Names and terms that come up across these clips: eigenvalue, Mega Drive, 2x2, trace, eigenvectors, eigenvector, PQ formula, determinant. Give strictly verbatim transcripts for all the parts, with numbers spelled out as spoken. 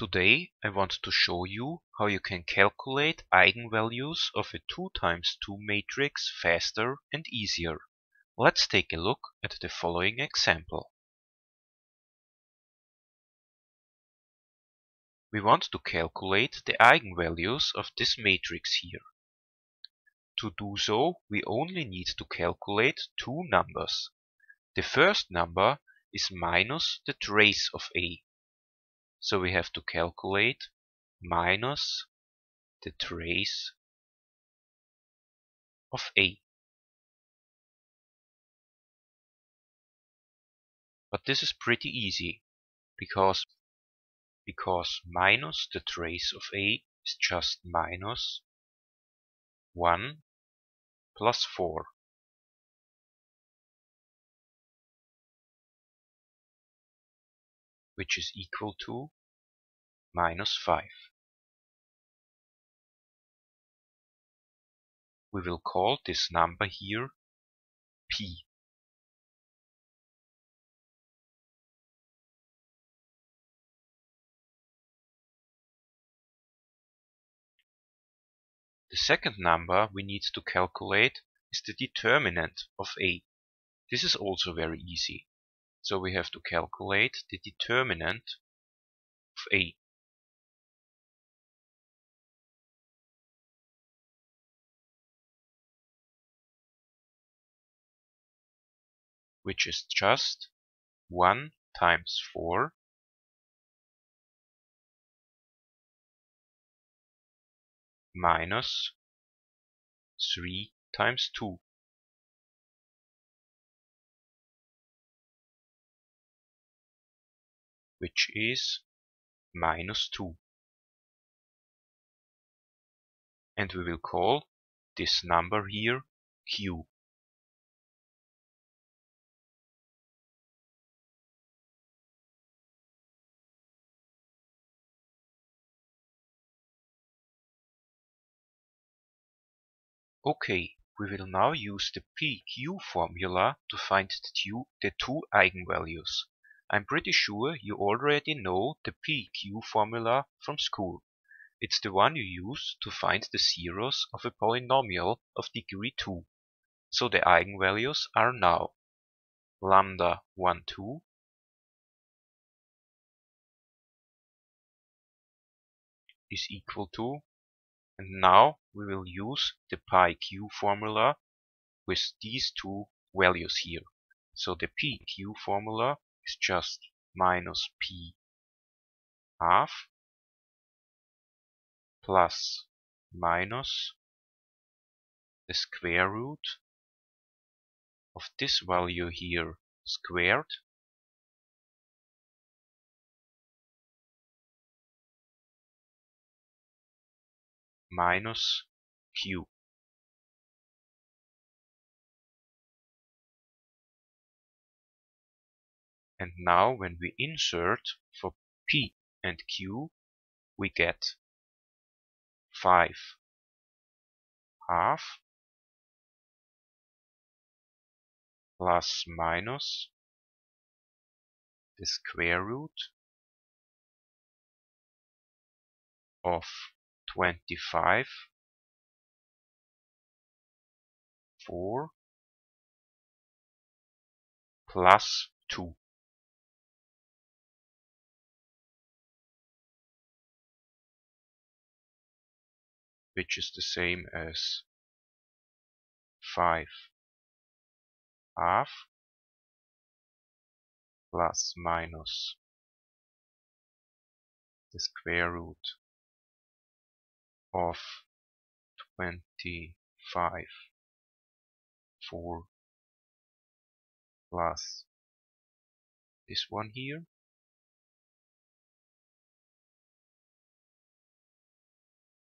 Today I want to show you how you can calculate eigenvalues of a two times two matrix faster and easier. Let's take a look at the following example. We want to calculate the eigenvalues of this matrix here. To do so, we only need to calculate two numbers. The first number is minus the trace of A. So we have to calculate minus the trace of A. But this is pretty easy, because, because minus the trace of A is just minus one plus four. Which is equal to minus five. We will call this number here P. The second number we need to calculate is the determinant of A. This is also very easy. So we have to calculate the determinant of A. Which is just one times four minus three times two. Which is minus two. And we will call this number here Q. Okay, we will now use the P Q formula to find the two, the two eigenvalues. I'm pretty sure you already know the P Q formula from school. It's the one you use to find the zeros of a polynomial of degree two. So the eigenvalues are now lambda one, two, is equal to, and now we will use the P Q formula with these two values here. So the P Q formula is just minus p half plus minus the square root of this value here squared minus q. And now when we insert for P and Q, we get five half plus minus the square root of twenty-five, four plus two. Which is the same as five half plus minus the square root of twenty-five, four plus this one here .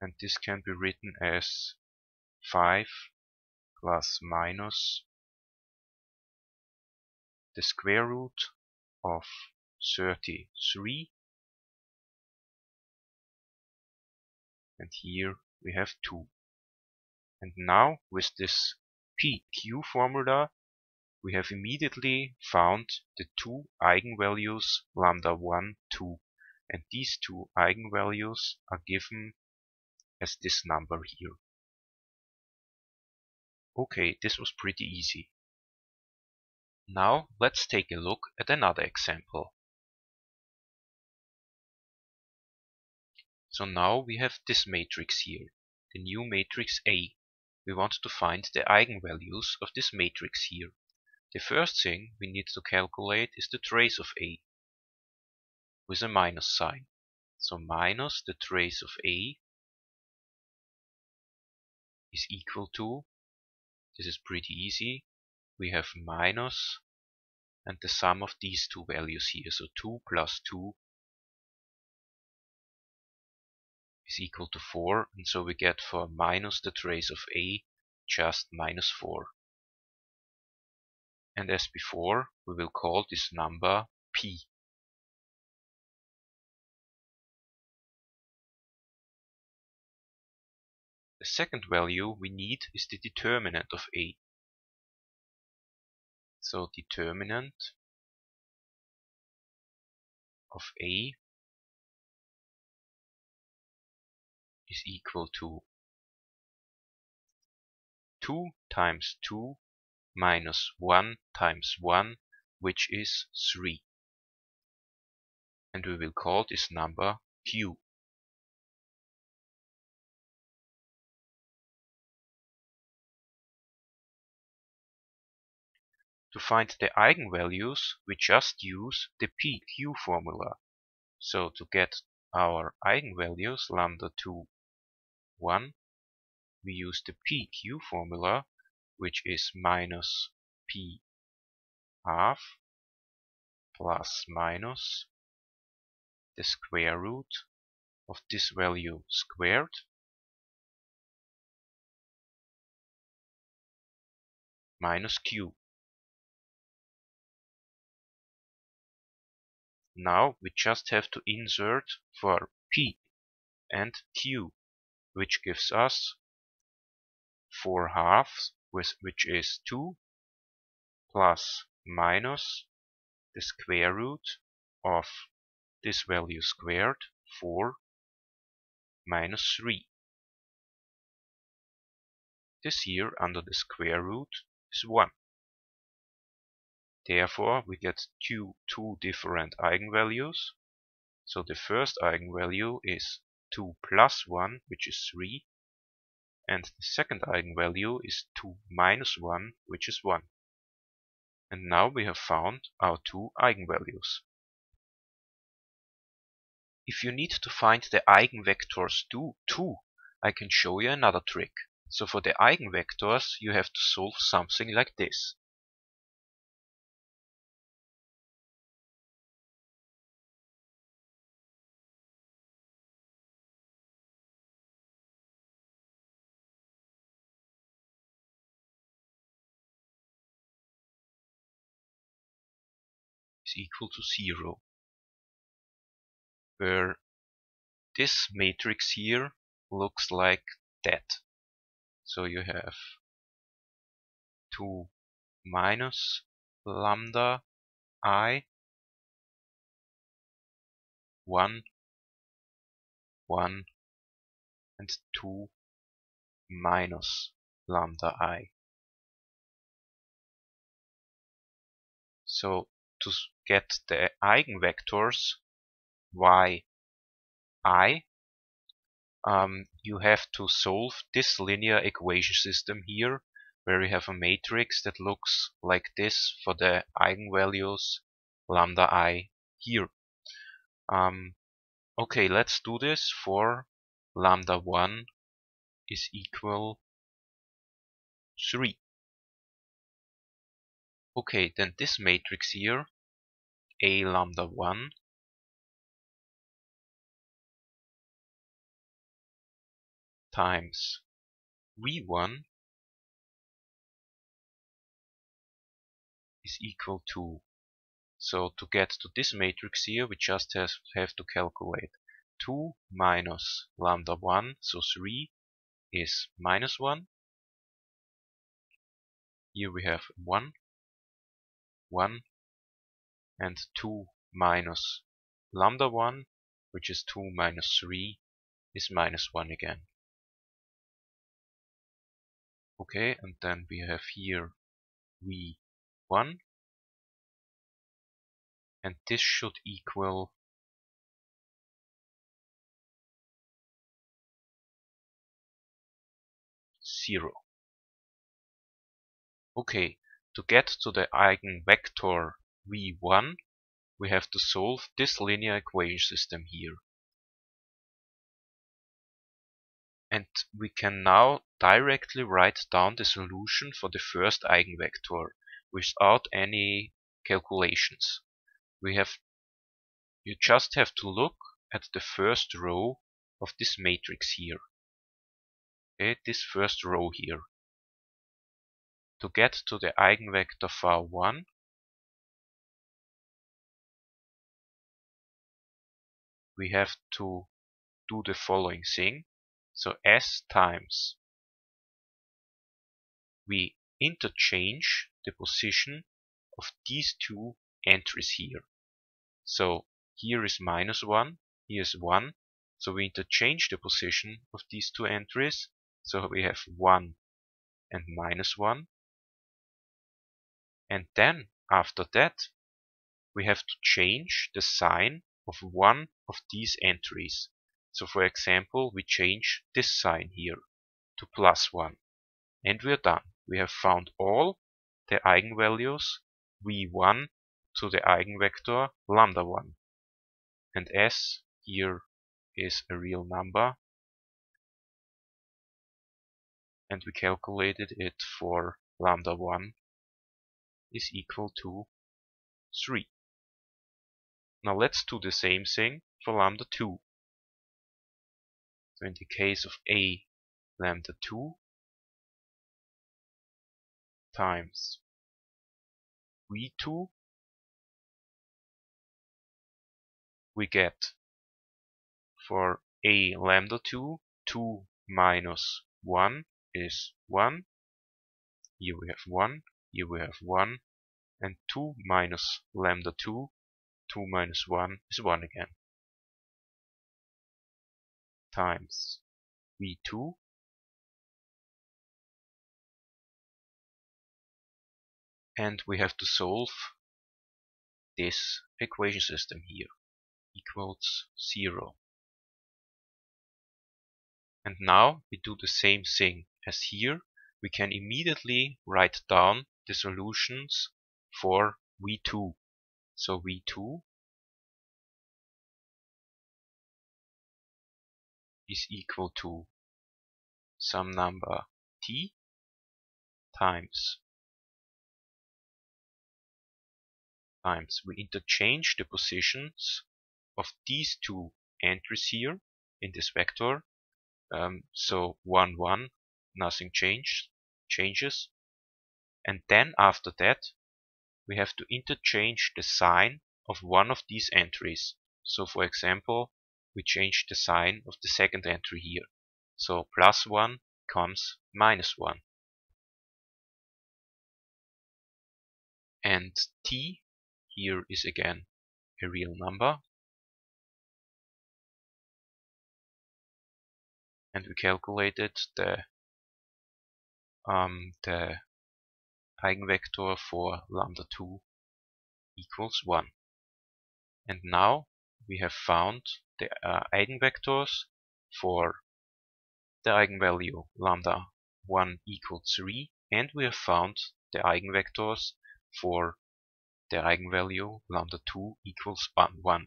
And this can be written as five plus minus the square root of thirty-three. And here we have two. And now with this P Q formula, we have immediately found the two eigenvalues lambda one, two. and these two eigenvalues are given as this number here. Okay, this was pretty easy. Now let's take a look at another example. So now we have this matrix here, the new matrix A. We want to find the eigenvalues of this matrix here. The first thing we need to calculate is the trace of A with a minus sign. So minus the trace of A is equal to, this is pretty easy, we have minus and the sum of these two values here. So two plus two is equal to four, and so we get for minus the trace of A just minus four. And as before, we will call this number P. The second value we need is the determinant of A. So determinant of A is equal to two times two minus one times one, which is three. And we will call this number Q. To find the eigenvalues, we just use the P Q formula. So to get our eigenvalues lambda two, one, we use the P Q formula, which is minus P half plus minus the square root of this value squared minus Q. Now we just have to insert for P and Q, which gives us four halves, with, which is two plus minus the square root of this value squared, four minus three. This here under the square root is one. Therefore we get two, two different eigenvalues. So the first eigenvalue is two plus one, which is three, and the second eigenvalue is two minus one, which is one. And now we have found our two eigenvalues. If you need to find the eigenvectors too, I can show you another trick. So for the eigenvectors you have to solve something like this. Equal to zero, where this matrix here looks like that. So you have two minus lambda I, one, one, and two minus lambda I. So to get the eigenvectors y I, um, you have to solve this linear equation system here, where we have a matrix that looks like this for the eigenvalues lambda I here. Um, okay, let's do this for lambda one is equal three. Okay, then this matrix here, A lambda one, times V one is equal to, so to get to this matrix here, we just have, have to calculate two minus lambda one, so three is minus one. Here we have one. one and two minus lambda one which is two minus three, is minus one again. Okay, and then we have here v one, and this should equal zero. Okay, to get to the eigenvector v one, we have to solve this linear equation system here. And we can now directly write down the solution for the first eigenvector without any calculations. We have, you just have to look at the first row of this matrix here. Okay, this first row here. To get to the eigenvector v one, we have to do the following thing. So S times, we interchange the position of these two entries here. So here is minus one, here is one. So we interchange the position of these two entries. So we have one and minus one. And then after that, we have to change the sign of one of these entries. So for example, we change this sign here to plus one. And we are done. We have found all the eigenvalues v one to the eigenvector lambda one. And S here is a real number. And we calculated it for lambda one is equal to three. Now let's do the same thing for lambda two. So in the case of A, lambda two times v two, we get for A lambda two, two minus one is one. Here we have one, here we have one, and two minus lambda two, two minus one is one again. Times v two and we have to solve this equation system here equals zero. And now we do the same thing as here. We can immediately write down the solutions for v two. So v two is equal to some number t times times we interchange the positions of these two entries here in this vector. Um, so one one, nothing changed changes. And then after that we have to interchange the sign of one of these entries. So for example, we change the sign of the second entry here. So plus one becomes minus one. And t here is again a real number. And we calculated the, um, the eigenvector for lambda two equals one. And now we have found the uh, eigenvectors for the eigenvalue lambda one equals three, and we have found the eigenvectors for the eigenvalue lambda two equals one.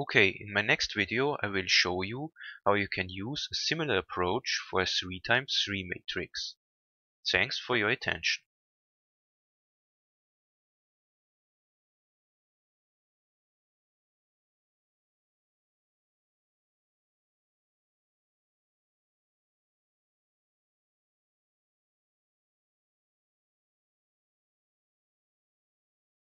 Okay, in my next video I will show you how you can use a similar approach for a three times three matrix. Thanks for your attention.